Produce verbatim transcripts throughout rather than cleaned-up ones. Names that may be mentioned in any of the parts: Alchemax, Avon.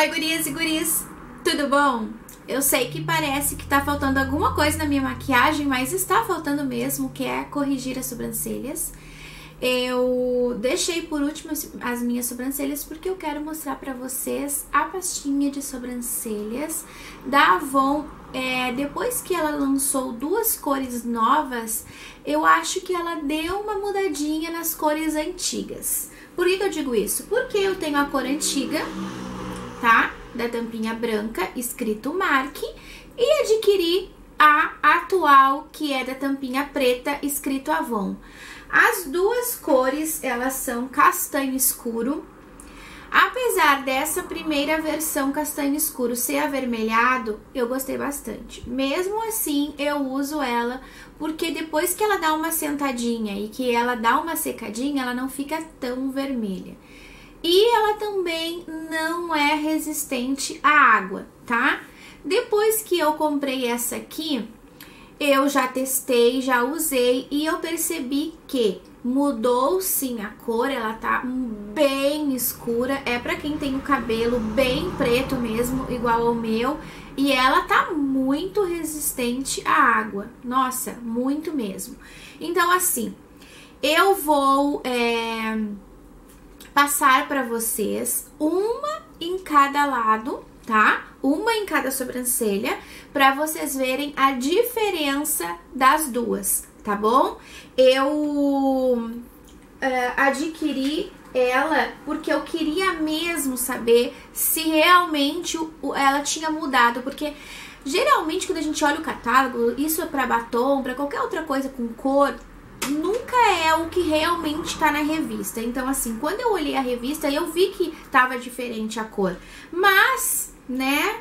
Oi, gurias e guris, tudo bom? Eu sei que parece que tá faltando alguma coisa na minha maquiagem, mas está faltando mesmo, que é corrigir as sobrancelhas. Eu deixei por último as minhas sobrancelhas porque eu quero mostrar pra vocês a pastinha de sobrancelhas da Avon. É, depois que ela lançou duas cores novas, eu acho que ela deu uma mudadinha nas cores antigas. Por que que eu digo isso? Porque eu tenho a cor antiga, tá? Da tampinha branca, escrito Marque, e adquiri a atual, que é da tampinha preta, escrito Avon. As duas cores, elas são castanho escuro. Apesar dessa primeira versão castanho escuro ser avermelhado, eu gostei bastante. Mesmo assim, eu uso ela, porque depois que ela dá uma sentadinha e que ela dá uma secadinha, ela não fica tão vermelha. E ela também não é resistente à água, tá? Depois que eu comprei essa aqui, eu já testei, já usei e eu percebi que mudou sim a cor, ela tá bem escura, é pra quem tem o cabelo bem preto mesmo, igual ao meu, e ela tá muito resistente à água, nossa, muito mesmo. Então assim, eu vou é, passar pra vocês uma em cada lado, tá? Uma em cada sobrancelha, pra vocês verem a diferença das duas, tá bom? Eu uh, adquiri ela porque eu queria mesmo saber se realmente ela tinha mudado, porque geralmente quando a gente olha o catálogo, isso é pra batom, pra qualquer outra coisa com cor, nunca é o que realmente tá na revista. Então assim, quando eu olhei a revista, eu vi que tava diferente a cor, mas, né,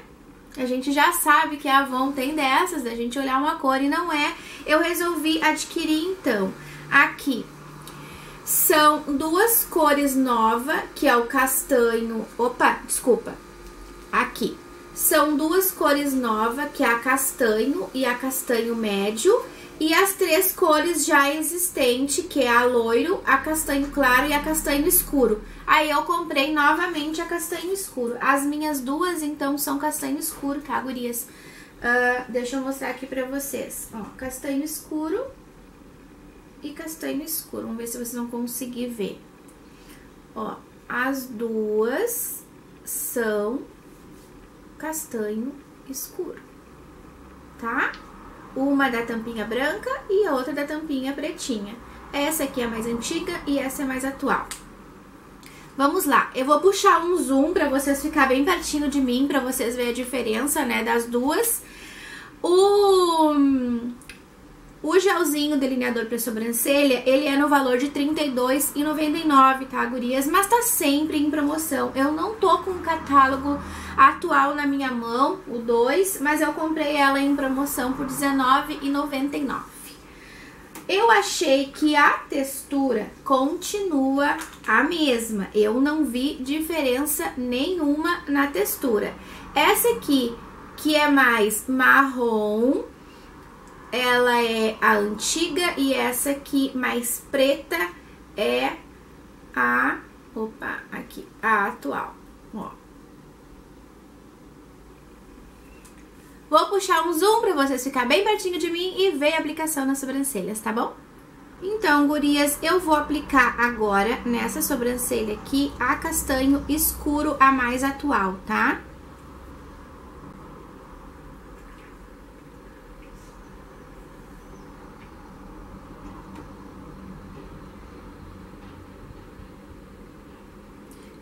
a gente já sabe que a Avon tem dessas, da gente olhar uma cor e não é. Eu resolvi adquirir então. Aqui são duas cores novas, que é o castanho, opa, desculpa, aqui são duas cores novas, que é a castanho e a castanho médio, e as três cores já existentes, que é a loiro, a castanho claro e a castanho escuro. Aí eu comprei novamente a castanho escuro. As minhas duas, então, são castanho escuro, tá, gurias? Uh, deixa eu mostrar aqui pra vocês. Ó, castanho escuro e castanho escuro. Vamos ver se vocês vão conseguir ver. Ó, as duas são castanho escuro, tá? Uma da tampinha branca e a outra da tampinha pretinha. Essa aqui é a mais antiga e essa é a mais atual. Vamos lá, eu vou puxar um zoom pra vocês ficarem bem pertinho de mim, pra vocês verem a diferença, né, das duas. O, o gelzinho delineador pra sobrancelha, ele é no valor de trinta e dois reais e noventa e nove centavos, tá, gurias? Mas tá sempre em promoção. Eu não tô com o catálogo atual na minha mão, o dois, mas eu comprei ela em promoção por dezenove reais e noventa e nove centavos. Eu achei que a textura continua a mesma, eu não vi diferença nenhuma na textura. Essa aqui, que é mais marrom, ela é a antiga, e essa aqui mais preta é a, opa, aqui, a atual, ó. Vou puxar um zoom pra vocês ficarem bem pertinho de mim e ver a aplicação nas sobrancelhas, tá bom? Então, gurias, eu vou aplicar agora nessa sobrancelha aqui a castanho escuro, a mais atual, tá?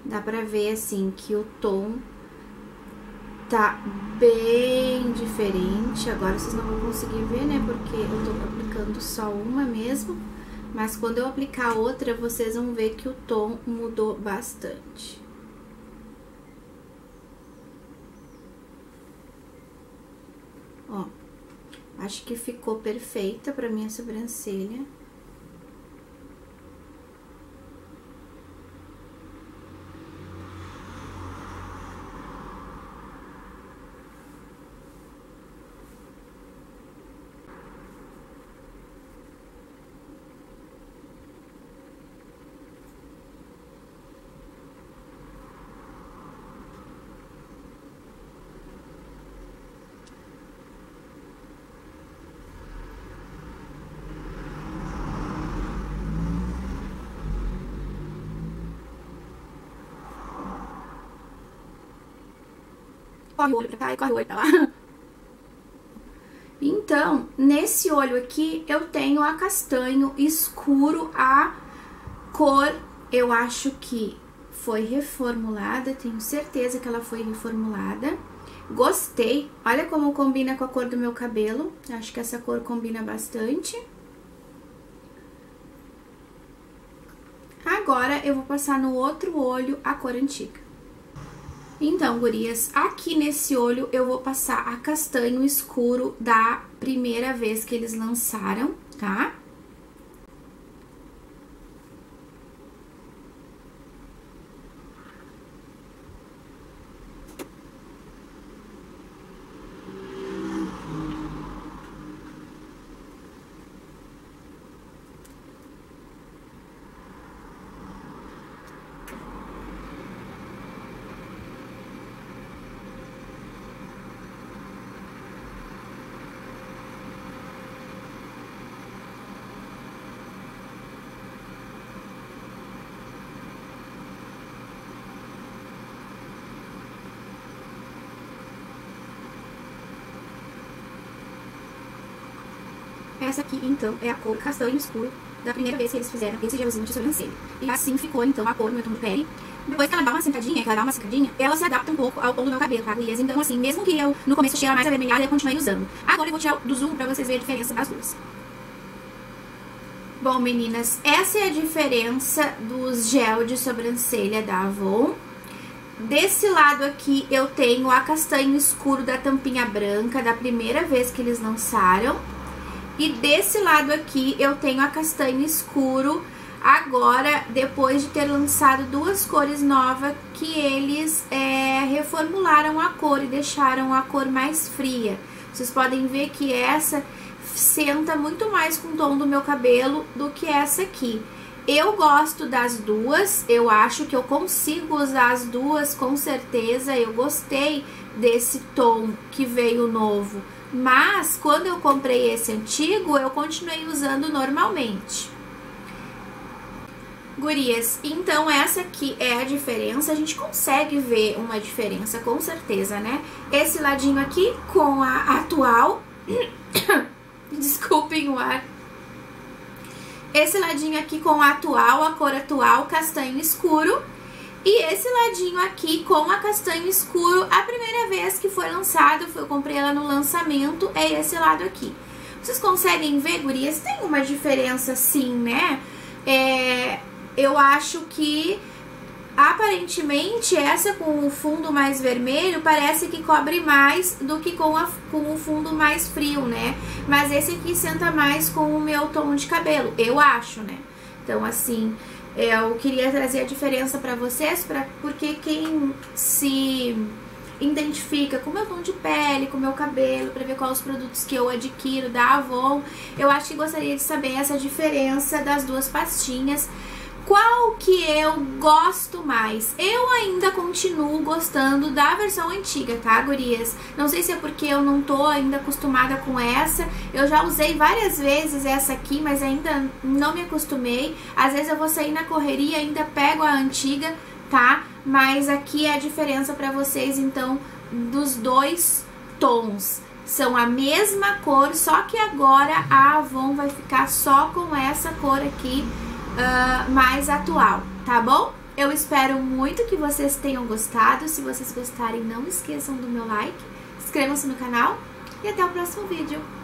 Dá pra ver, assim, que o tom tá bem diferente. Agora vocês não vão conseguir ver, né, porque eu tô aplicando só uma mesmo, mas quando eu aplicar outra, vocês vão ver que o tom mudou bastante. Ó, acho que ficou perfeita pra minha sobrancelha. corre o olho pra cá e corre o olho pra lá. Então, nesse olho aqui, eu tenho a castanho escuro, a cor, eu acho que foi reformulada, tenho certeza que ela foi reformulada. Gostei, olha como combina com a cor do meu cabelo, acho que essa cor combina bastante. Agora, eu vou passar no outro olho a cor antiga. Então, gurias, aqui nesse olho eu vou passar a castanho escuro da primeira vez que eles lançaram, tá? Essa aqui, então, é a cor castanho escuro da primeira vez que eles fizeram esse gelzinho de sobrancelha. E assim ficou, então, a cor no meu tom de pele. Depois que ela dá uma sentadinha, que ela dá uma secadinha, ela se adapta um pouco ao tom do meu cabelo, tá, gurias? Então, assim, mesmo que eu, no começo, cheira mais avermelhada, eu continuei usando. Agora eu vou tirar do zoom pra vocês verem a diferença das duas. Bom, meninas, essa é a diferença dos gel de sobrancelha da Avon. Desse lado aqui, eu tenho a castanho escuro da tampinha branca, da primeira vez que eles lançaram. E desse lado aqui eu tenho a castanho escuro, agora, depois de ter lançado duas cores novas, que eles é, reformularam a cor e deixaram a cor mais fria. Vocês podem ver que essa senta muito mais com o tom do meu cabelo do que essa aqui. Eu gosto das duas, eu acho que eu consigo usar as duas com certeza, eu gostei desse tom que veio novo. Mas, quando eu comprei esse antigo, eu continuei usando normalmente. Gurias, então essa aqui é a diferença. A gente consegue ver uma diferença, com certeza, né? Esse ladinho aqui com a atual... Desculpem o ar. Esse ladinho aqui com a atual, a cor atual, castanho escuro. E esse ladinho aqui com a castanho escuro, a primeira vez que foi lançado, eu comprei ela no lançamento, é esse lado aqui. Vocês conseguem ver, gurias? Tem uma diferença sim, né? É, eu acho que, aparentemente, essa com o fundo mais vermelho parece que cobre mais do que com, a, com o fundo mais frio, né? Mas esse aqui senta mais com o meu tom de cabelo, eu acho, né? Então, assim... Eu queria trazer a diferença pra vocês, pra, porque quem se identifica com o meu tom de pele, com o meu cabelo, pra ver quais os produtos que eu adquiro da Avon, eu acho que gostaria de saber essa diferença das duas pastinhas. Qual que eu gosto mais? Eu ainda continuo gostando da versão antiga, tá, gurias? Não sei se é porque eu não tô ainda acostumada com essa. Eu já usei várias vezes essa aqui, mas ainda não me acostumei. Às vezes eu vou sair na correria e ainda pego a antiga, tá? Mas aqui é a diferença pra vocês, então, dos dois tons. São a mesma cor, só que agora a Avon vai ficar só com essa cor aqui, Uh, mais atual, tá bom? Eu espero muito que vocês tenham gostado. Se vocês gostarem, não esqueçam do meu like, inscrevam-se no canal e até o próximo vídeo.